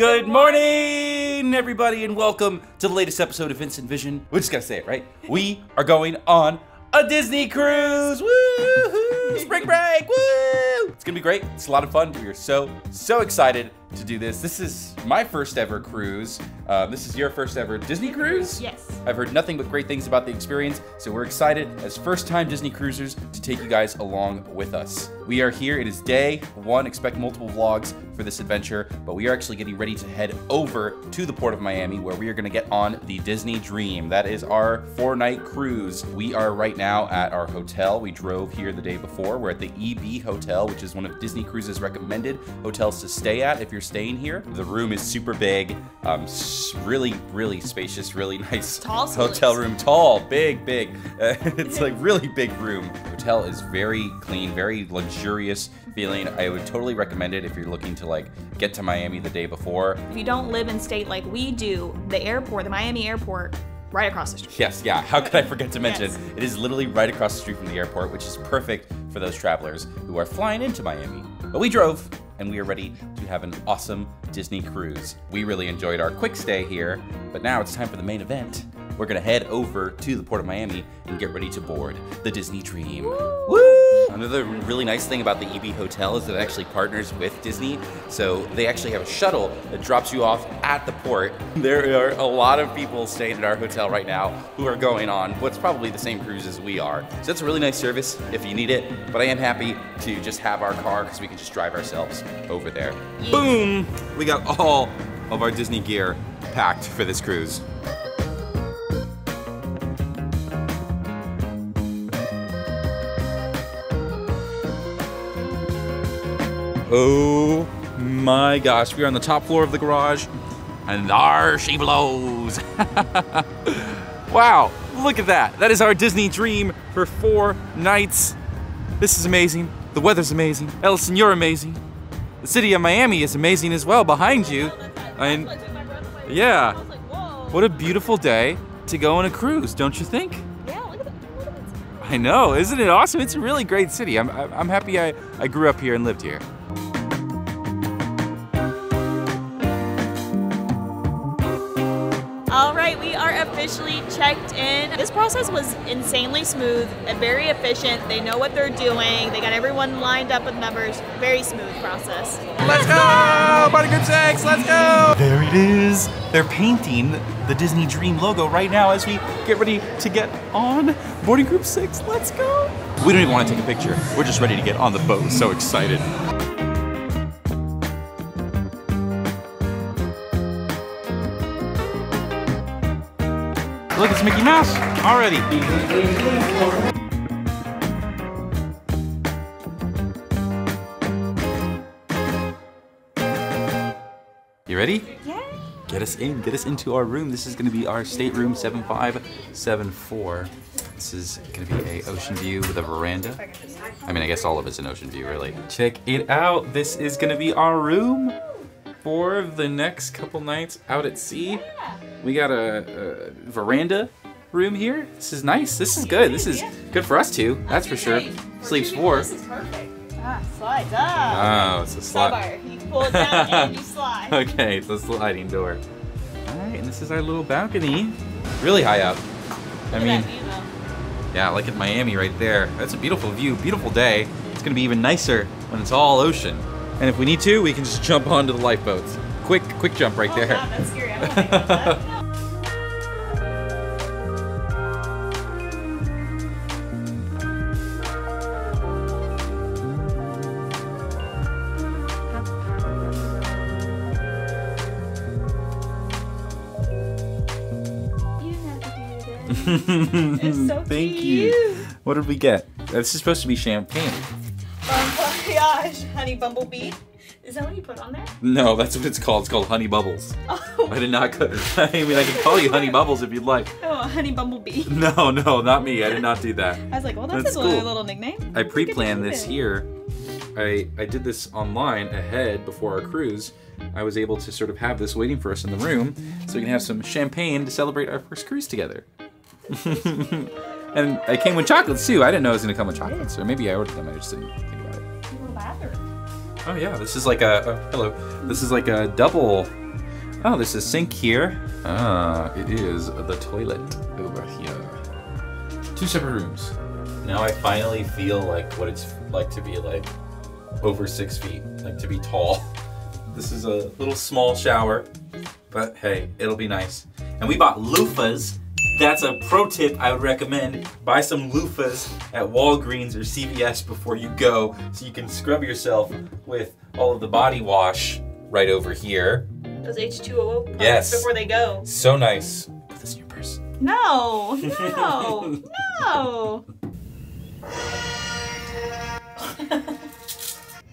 Good morning, everybody, and welcome to the latest episode of Vincent Vision. We just gotta say it, right? We are going on a Disney cruise. Woo-hoo! Spring break. Woo! It's gonna be great. It's a lot of fun. We are so excited to do this. This is my first ever cruise. This is your first ever Disney cruise? Yes. I've heard nothing but great things about the experience, so we're excited as first-time Disney cruisers to take you guys along with us. We are here, it is day one. Expect multiple vlogs for this adventure, but we are actually getting ready to head over to the Port of Miami where we are gonna get on the Disney Dream. That is our four-night cruise. We are right now at our hotel. We drove here the day before. We're at the EB Hotel, which is one of Disney Cruise's recommended hotels to stay at if you're staying here. The room is super big, really spacious, really nice hotel room. Tall, big. It's like really big room. The hotel is very clean, very luxurious feeling. I would totally recommend it if you're looking to like get to Miami the day before. If you don't live in state like we do, the airport, the Miami airport, right across the street. Yes, yeah, how could I forget to mention? Yes. It is literally right across the street from the airport, which is perfect for those travelers who are flying into Miami. But we drove, and we are ready to have an awesome Disney cruise. We really enjoyed our quick stay here, but now it's time for the main event. We're gonna head over to the Port of Miami and get ready to board the Disney Dream. Woo! Woo! Another really nice thing about the EB Hotel is that it actually partners with Disney, so they actually have a shuttle that drops you off at the port. There are a lot of people staying at our hotel right now who are going on what's probably the same cruise as we are. So that's a really nice service if you need it, but I am happy to just have our car because we can just drive ourselves over there. Yeah. Boom! We got all of our Disney gear packed for this cruise. Oh my gosh, we are on the top floor of the garage, and there she blows. Wow, look at that. That is our Disney Dream for 4 nights. This is amazing. The weather's amazing. Ellison, you're amazing. The city of Miami is amazing as well behind you. And yeah, what a beautiful day to go on a cruise, don't you think? I know, isn't it awesome? It's a really great city. I'm happy I grew up here and lived here. All right, we are officially checked in. This process was insanely smooth and very efficient. They know what they're doing. They got everyone lined up with numbers. Very smooth process. Let's go! Party group 6, let's go! There it is. They're painting the Disney Dream logo right now as we get ready to get on boarding group 6. Let's go! We don't even want to take a picture. We're just ready to get on the boat. So excited. Look, it's Mickey Mouse already. You ready? Yeah. Get us in, get us into our room. This is gonna be our stateroom 7574. This is gonna be a ocean view with a veranda. I mean, I guess all of it's an ocean view, really. Check it out. This is gonna be our room for the next couple nights out at sea. We got a veranda room here. This is nice. This is good. This is good for us two. That's for sure. Sleeps 4. This is perfect. Ah, slides up. Oh, it's a slide. You pull it down and you slide. Okay, it's a sliding door. All right, and this is our little balcony. Really high up. I mean, yeah, like in Miami right there. That's a beautiful view, beautiful day. It's gonna be even nicer when it's all ocean. And if we need to, we can just jump onto the lifeboats. Quick jump right there. Wow, that's scary. I don't think about that. No. You have to do this. It's so Thank cute. You. What did we get? This is supposed to be champagne. Oh my gosh, honey bumblebee. Is that what you put on there? No, that's what it's called. It's called Honey Bubbles. Oh. I did not, I mean, I could call you Honey Bubbles if you'd like. Oh, Honey Bumblebee. No, not me. I did not do that. I was like, well, that's a cool little nickname. I pre-planned this here. I did this online ahead before our cruise. I was able to sort of have this waiting for us in the room so we can have some champagne to celebrate our first cruise together. And I came with chocolates too. I didn't know it was gonna come with chocolates, or maybe I ordered them, I just didn't think about it. Oh yeah, this is like a double Oh, there's a sink here. Ah, it is the toilet over here. Two separate rooms. Now I finally feel like what it's like to be like over 6 feet, like to be tall. This is a little small shower, but hey, it'll be nice. And we bought loofahs. That's a pro tip I would recommend. Buy some loofahs at Walgreens or CVS before you go so you can scrub yourself with all of the body wash right over here. Those H2O products, yes, before they go. So nice. Put this in your purse. No, no, no.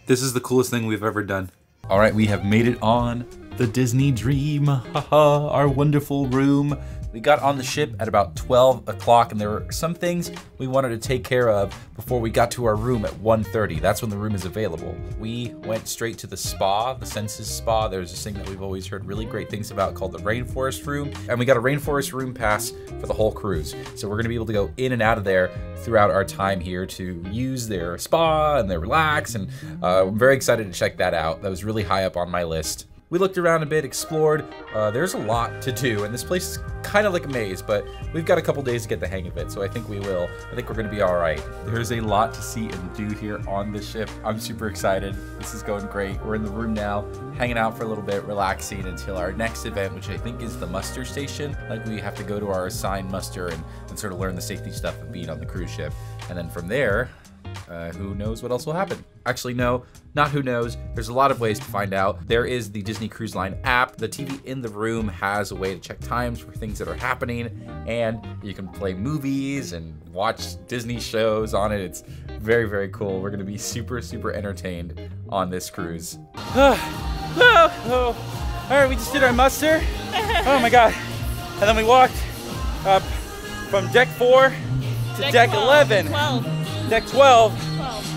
This is the coolest thing we've ever done. All right, we have made it on the Disney Dream. Haha, our wonderful room. We got on the ship at about 12 o'clock and there were some things we wanted to take care of before we got to our room at 1:30. That's when the room is available. We went straight to the spa, the Senses Spa. There's this thing that we've always heard really great things about called the Rainforest Room. And we got a Rainforest Room pass for the whole cruise. So we're gonna be able to go in and out of there throughout our time here to use their spa and their relax. And I'm very excited to check that out. That was really high up on my list. We looked around a bit, explored. There's a lot to do, and this place is kind of like a maze, but we've got a couple days to get the hang of it, so I think we will. I think we're gonna be all right. There's a lot to see and do here on the ship. I'm super excited. This is going great. We're in the room now, hanging out for a little bit, relaxing until our next event, which I think is the muster station. Like, we have to go to our assigned muster and sort of learn the safety stuff of being on the cruise ship. And then from there, who knows what else will happen. Actually, no, not who knows. There's a lot of ways to find out. There is the Disney Cruise Line app. The TV in the room has a way to check times for things that are happening, and you can play movies and watch Disney shows on it. It's very, very cool. We're gonna be super, super entertained on this cruise. All right, we just did our muster. Oh my God. And then we walked up from deck 4 to deck 11. 12. Deck 12,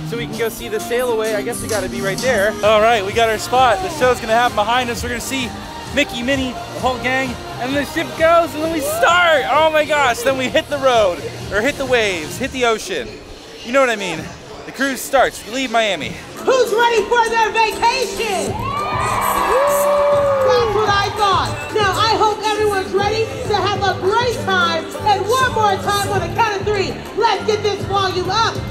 so we can go see the sail away. I guess we gotta be right there. All right, we got our spot. The show's gonna happen behind us. We're gonna see Mickey, Minnie, the whole gang, and the ship goes, and then we start. Oh my gosh, then we hit the road, or hit the waves, hit the ocean. You know what I mean. The cruise starts, we leave Miami. Who's ready for their vacation? That's what I thought. Now, I hope everyone's ready to have a great time, and one more time on the count of 3. Let's get this volume up. 1,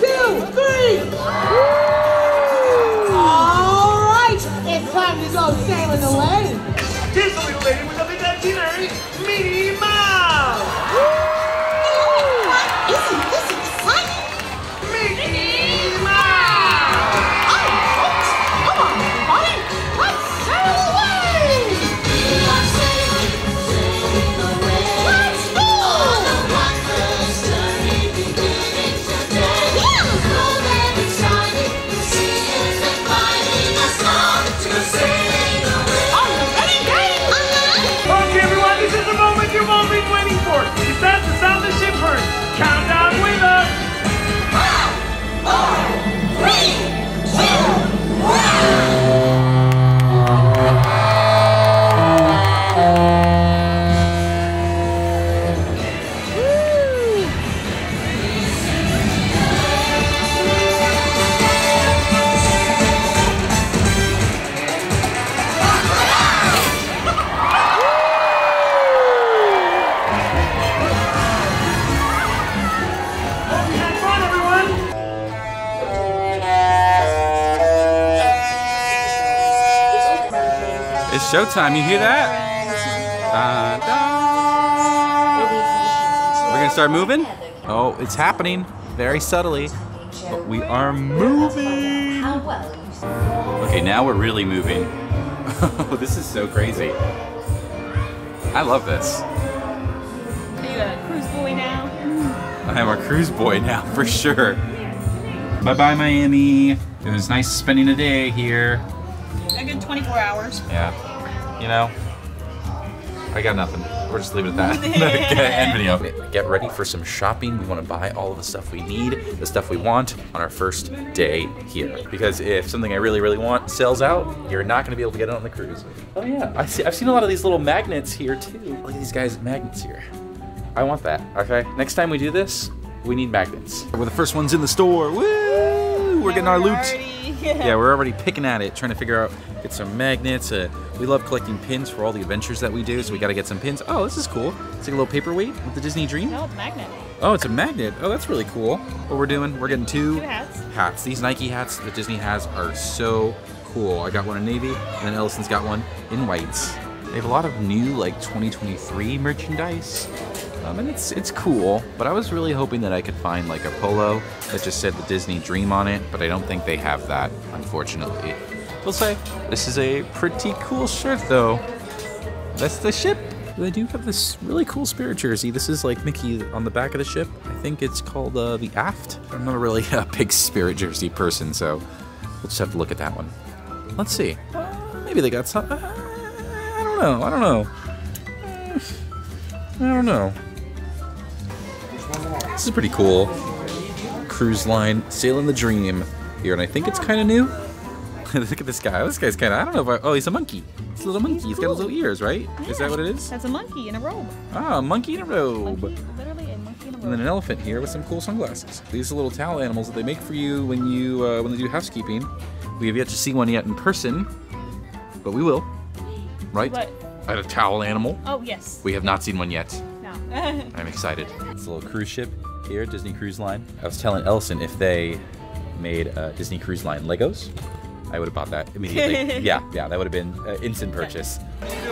2, 3. Woo! All right, it's time to go sailing away. Here's the little lady with the big itinerary, Minnie Mouse. Woo! Isn't this exciting? Minnie Mouse. All right, folks, come on, everybody, let's sail away. We are sailing, sailing away. Let's go. On a wondrous journey beginning today. Yeah. Cold and shiny, the sea is inviting us all to sailing away. Are you ready, gang? Uh-huh. Okay, everyone, this is the moment you've all been waiting for. It's time to sound the ship horn. Countdown with us. 4, 3, 2, 1. Showtime, you hear that? Dun, dun. We're gonna start moving? Oh, it's happening very subtly, but we are moving. Okay, now we're really moving. Oh, this is so crazy. I love this. Are you a cruise boy now? I am a cruise boy now, for sure. Bye-bye, Miami. It was nice spending a day here. A good 24 hours. Yeah. You know, I got nothing. We're just leaving it at that. End video. Get ready for some shopping. We want to buy all of the stuff we need, the stuff we want on our first day here. Because if something I really, really want sells out, you're not going to be able to get it on the cruise. Oh yeah, I've seen a lot of these little magnets here too. Look at these guys' magnets here. I want that, okay? Next time we do this, we need magnets. We're the first ones in the store. Woo! We're getting our loot. Yeah, we're already picking at it, trying to figure out, get some magnets. We love collecting pins for all the adventures that we do, so we gotta get some pins. Oh, this is cool. It's like a little paperweight with the Disney Dream. No, it's a magnet. Oh, it's a magnet. Oh, that's really cool. What we're doing, we're getting two hats. These Nike hats that Disney has are so cool. I got one in navy, and then Ellison's got one in whites. They have a lot of new, like, 2023 merchandise. And it's cool, but I was really hoping that I could find like a polo that just said the Disney Dream on it, but I don't think they have that, unfortunately. We'll say, this is a pretty cool shirt though. That's the ship. They do have this really cool Spirit jersey. This is like Mickey on the back of the ship. I think it's called the Aft. I'm not really a big Spirit jersey person, so we'll just have to look at that one. Let's see. Maybe they got some, I don't know, I don't know. I don't know. This is pretty cool. Cruise Line, Sailing the Dream here, and I think it's kind of new. Look at this guy. This guy's kind of, I don't know if I, oh, he's a monkey. He's a little monkey. He's got little ears, right? Yeah. Is that what it is? That's a monkey in a robe. Ah, a monkey in a robe. Monkey, literally a monkey in a robe. And then an elephant here with some cool sunglasses. These are little towel animals that they make for you when they do housekeeping. We have yet to see one yet in person, but we will, right? But, a towel animal? Oh, yes. We have not seen one yet. I'm excited. It's a little cruise ship here at Disney Cruise Line. I was telling Ellison if they made Disney Cruise Line Legos, I would have bought that immediately. yeah, that would have been an instant purchase.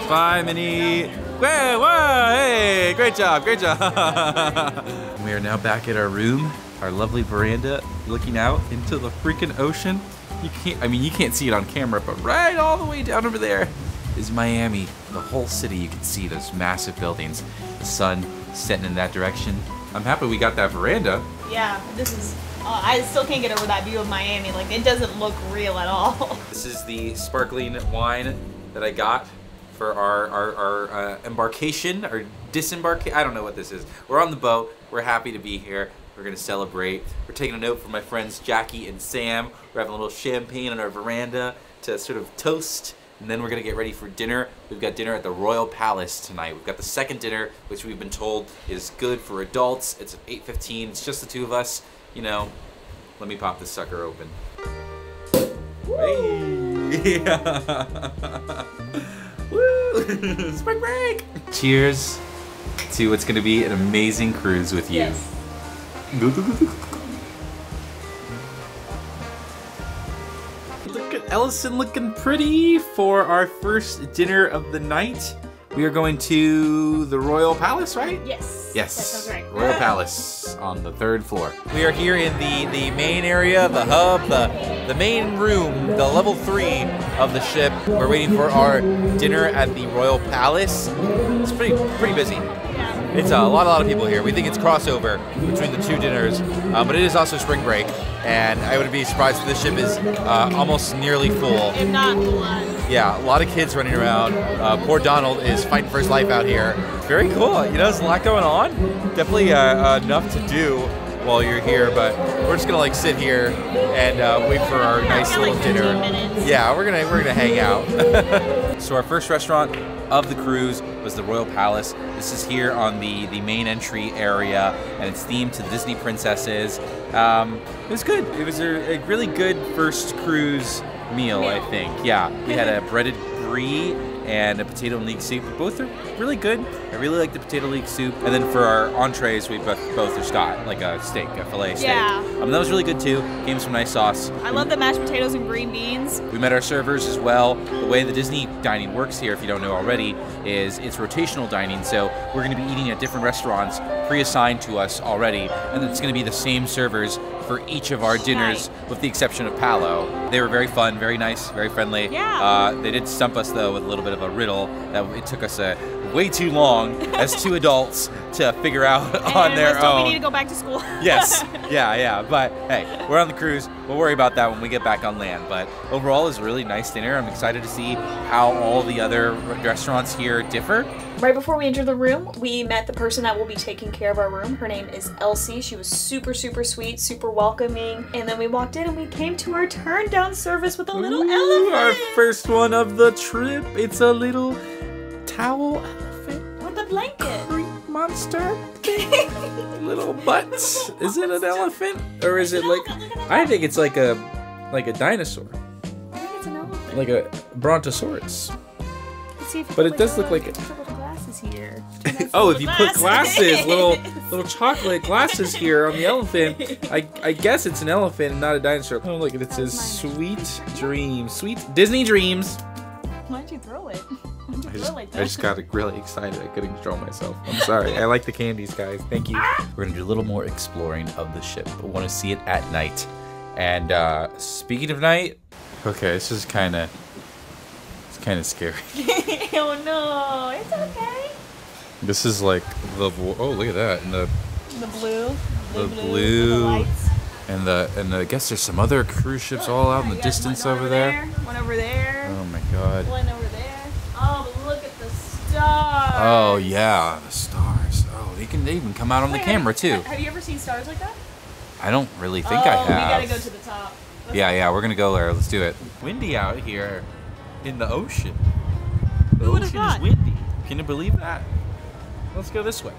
Bye, Minnie. Hey, great job, great job. We are now back at our room, our lovely veranda, looking out into the freaking ocean. You can't, I mean, you can't see it on camera, but right all the way down over there is Miami. The whole city, you can see those massive buildings, the sun setting in that direction. I'm happy we got that veranda. Yeah, this is, I still can't get over that view of Miami. Like, it doesn't look real at all. This is the sparkling wine that I got for our embarkation, or disembarkation, I don't know what this is. We're on the boat, we're happy to be here. We're gonna celebrate. We're taking a note from my friends Jackie and Sam. We're having a little champagne on our veranda to sort of toast. And then we're gonna get ready for dinner. We've got dinner at the Royal Palace tonight. We've got the second dinner, which we've been told is good for adults. It's at 8:15, it's just the two of us. You know, let me pop this sucker open. Woo! Hey. Yeah. Woo! Spring break! Cheers to what's gonna be an amazing cruise with you. Yes. Look at Ellison looking pretty for our first dinner of the night. We are going to the Royal Palace, right? Yes. Yes. That sounds right. Royal Palace on the third floor. We are here in the main area, the hub, the main room, the level 3 of the ship. We're waiting for our dinner at the Royal Palace. It's pretty busy. It's a lot of people here. We think it's crossover between the two dinners, but it is also spring break, and I would be surprised if this ship is almost nearly full. If not full. Yeah, a lot of kids running around. Poor Donald is fighting for his life out here. Very cool. You know, there's a lot going on. Definitely enough to do while you're here, but we're just gonna like sit here and wait for our nice little dinner. Yeah, we're gonna hang out. So our first restaurant of the cruise was the Royal Palace. This is here on the main entry area, and it's themed to the Disney princesses. It was good. It was a really good first cruise meal, I think. Yeah, we had a breaded brie and a potato leek soup. Both are really good. I really like the potato leek soup. And then for our entrees, we both are Scott, like a steak, a fillet steak. Yeah. That was really good too. Gave me some nice sauce. I love the mashed potatoes and green beans. We met our servers as well. The way the Disney dining works here, if you don't know already, is it's rotational dining. So we're gonna be eating at different restaurants pre-assigned to us already. And it's gonna be the same servers for each of our dinners, with the exception of Palo. They were very fun, very nice, very friendly. Yeah. They did stump us though with a little bit of a riddle that it took us way too long as two adults to figure out on their own. We need to go back to school. Yes, yeah. But hey, we're on the cruise. We'll worry about that when we get back on land. But overall, it was a really nice dinner. I'm excited to see how all the other restaurants here differ. Right before we entered the room, we met the person that will be taking care of our room. Her name is Elsie. She was super, super sweet, super welcoming. And then we walked in and we came to our turn down service with a little elephant. Our first one of the trip. It's a little towel elephant. With a blanket. Creep monster. Little butt. Is it an elephant? Or is it like, I think it's like a like a dinosaur. I think it's an elephant. Like a brontosaurus. Let's see if you but it does look like it. Oh, if you put glasses, little chocolate glasses here on the elephant, I guess it's an elephant and not a dinosaur. Oh, look, it says Sweet Dreams. Sweet Disney Dreams. Why'd you throw it? I just got really excited. I couldn't control myself. I'm sorry. I like the candies, guys. Thank you. We're going to do a little more exploring of the ship. We want to see it at night. And speaking of night, okay, this is kind of scary. Oh no, it's okay. This is like the look at that, and the blue and I guess there's some other cruise ships all out in the distance over there. One over there. Oh my God. One over there. Oh, but look at the stars. Oh yeah, the stars. Oh, they even come out on the camera too. Have you ever seen stars like that? I don't really think I have. We gotta go to the top. Okay. Yeah, we're gonna go there. Let's do it. Windy out here, in the ocean. The ocean is windy. Can you believe that? Let's go this way.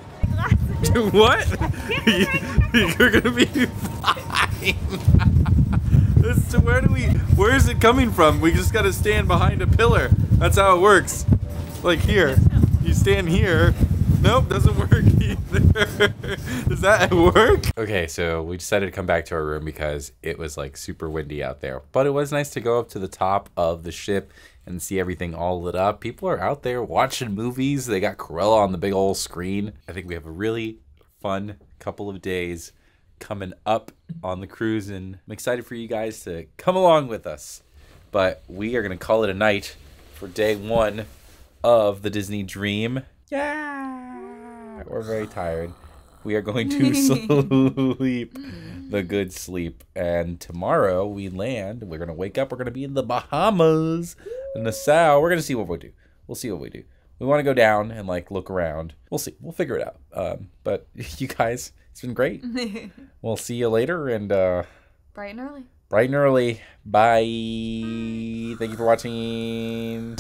What? You're gonna be fine. Where is it coming from? We just gotta stand behind a pillar. That's how it works. Like here, you stand here. Nope, doesn't work either. Does that work? Okay, so we decided to come back to our room because it was like super windy out there. But it was nice to go up to the top of the ship and see everything all lit up. People are out there watching movies. They got Cruella on the big old screen. I think we have a really fun couple of days coming up on the cruise, and I'm excited for you guys to come along with us. But we are gonna call it a night for day one of the Disney Dream. Yeah! We're very tired. We are going to sleep the good sleep. And tomorrow we land. We're going to wake up. We're going to be in the Bahamas, Nassau. We're going to see what we do. We'll see what we do. We want to go down and like look around. We'll see. We'll figure it out. But you guys, it's been great. We'll see you later. And bright and early. Bright and early. Bye. Thank you for watching.